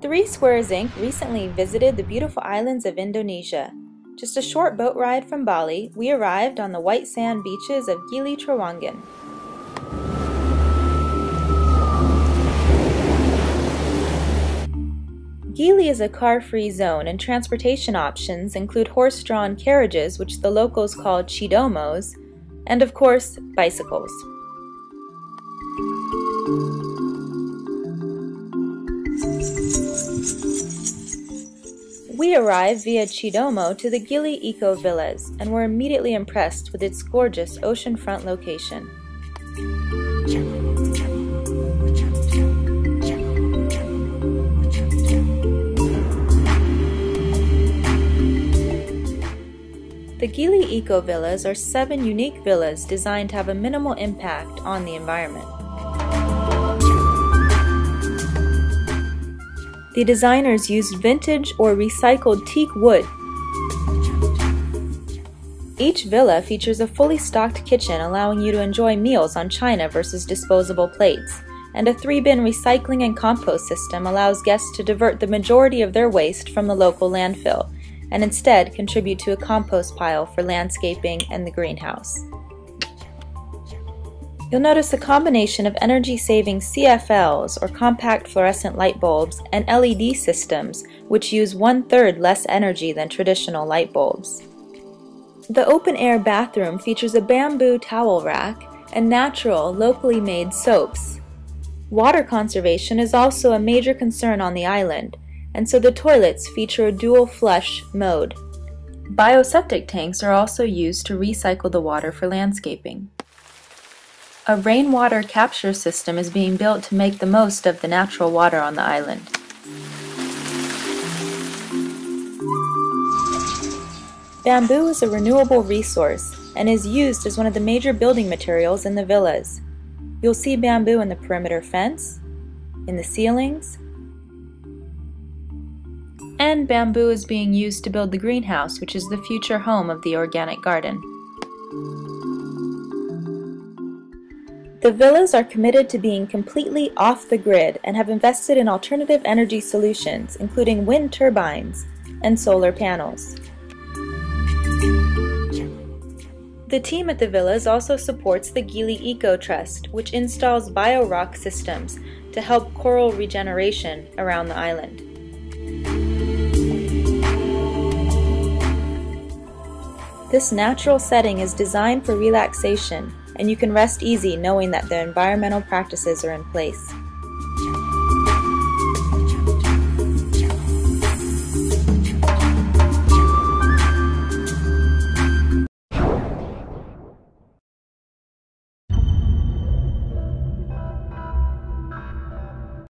Three Squares Inc. recently visited the beautiful islands of Indonesia. Just a short boat ride from Bali, we arrived on the white sand beaches of Gili Trawangan. Gili is a car-free zone, and transportation options include horse-drawn carriages, which the locals call cidomos, and of course, bicycles. We arrived via cidomo to the Gili Eco Villas and were immediately impressed with its gorgeous oceanfront location. The Gili Eco Villas are 7 unique villas designed to have a minimal impact on the environment. The designers used vintage or recycled teak wood. Each villa features a fully stocked kitchen, allowing you to enjoy meals on china versus disposable plates, and a 3-bin recycling and compost system allows guests to divert the majority of their waste from the local landfill, and instead contribute to a compost pile for landscaping and the greenhouse. You'll notice a combination of energy-saving CFLs, or compact fluorescent light bulbs, and LED systems, which use 1/3 less energy than traditional light bulbs. The open-air bathroom features a bamboo towel rack and natural, locally made soaps. Water conservation is also a major concern on the island, and so the toilets feature a dual flush mode. Bioseptic tanks are also used to recycle the water for landscaping. A rainwater capture system is being built to make the most of the natural water on the island. Bamboo is a renewable resource and is used as one of the major building materials in the villas. You'll see bamboo in the perimeter fence, in the ceilings, and bamboo is being used to build the greenhouse, which is the future home of the organic garden. The villas are committed to being completely off the grid and have invested in alternative energy solutions, including wind turbines and solar panels. The team at the villas also supports the Gili Eco Trust, which installs bio-rock systems to help coral regeneration around the island. This natural setting is designed for relaxation, and you can rest easy knowing that the environmental practices are in place.